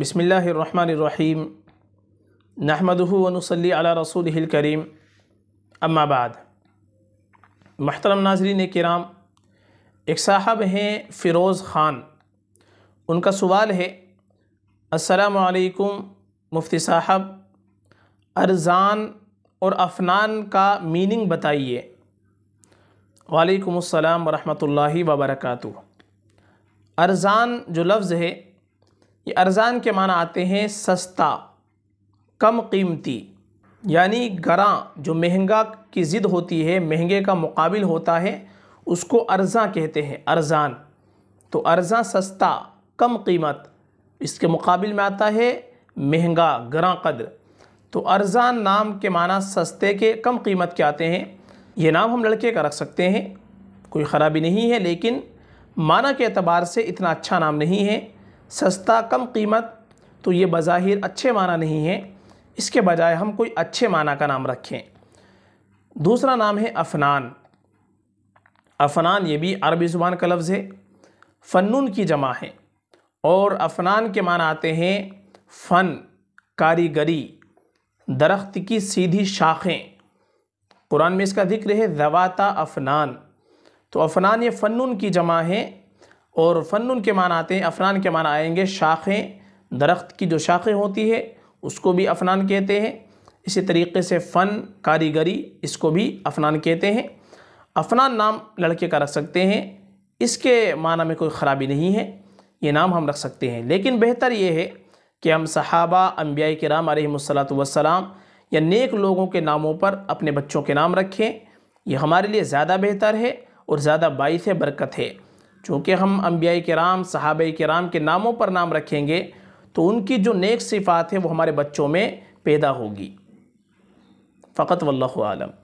बिस्मिल्लाहिर्रहमानिर्रहीम नहमदुहु व नुसल्ली अला रसूलिहिल करीम। अम्मा बाद। महतरम नाज़रीन किराम, एक साहब हैं फ़िरोज़ ख़ान। उनका सवाल है, अस्सलामु अलैकुम मुफ्ती साहब, अर्ज़ान और अफ़नान का मीनिंग बताइए। वालेकुम अस्सलाम वरहमतुल्लाहि वबरकातुहू। अर्ज़ान जो लफ्ज़ है, ये अर्ज़ान के माना आते हैं सस्ता, कम कीमती, यानी गरां जो महंगा की ज़िद होती है, महंगे का मुकाबिल होता है, उसको अर्ज़ां कहते हैं। अर्ज़ान तो अर्ज़ां सस्ता, कम कीमत, इसके मुकाबिल में आता है महंगा, गरां कदर। तो अर्ज़ान नाम के माना सस्ते के, कम कीमत के आते हैं। ये नाम हम लड़के का रख सकते हैं, कोई ख़राबी नहीं है, लेकिन माना के अतबार से इतना अच्छा नाम नहीं है। सस्ता, कम कीमत, तो ये बज़ाहिर अच्छे माना नहीं है। इसके बजाय हम कोई अच्छे माना का नाम रखें। दूसरा नाम है अफ़नान। अफ़नान ये भी अरबी ज़ुबान का लफ्ज़ है, फ़न्नुन की जमा है, और अफ़नान के माना आते हैं फ़न, कारीगरी, दरख्त की सीधी शाखें। कुरान में इसका जिक्र है, ज़वाता अफ़नान। तो अफ़नान ये फ़न्नुन की जमा है, और फ़न्नुन के माना आते हैं, अफ़नान के माना आएंगे शाखें, दरख्त की जो शाखें होती है उसको भी अफ़नान कहते हैं। इसी तरीके से फ़न, कारीगरी, इसको भी अफ़नान कहते हैं। अफ़नान नाम लड़के का रख सकते हैं, इसके माना में कोई ख़राबी नहीं है, ये नाम हम रख सकते हैं। लेकिन बेहतर ये है कि हम सहाबा, अंबिया किराम अलैहिमुस्सलातु वस्सलाम या नेक लोगों के नामों पर अपने बच्चों के नाम रखें। ये हमारे लिए ज़्यादा बेहतर है और ज़्यादा बाइस बरकत है। चूँकि हम अंबिया किराम, सहाबा किराम के नामों पर नाम रखेंगे तो उनकी जो नेक सिफ़ात है वो हमारे बच्चों में पैदा होगी। फ़कत वल्लाहु आलम।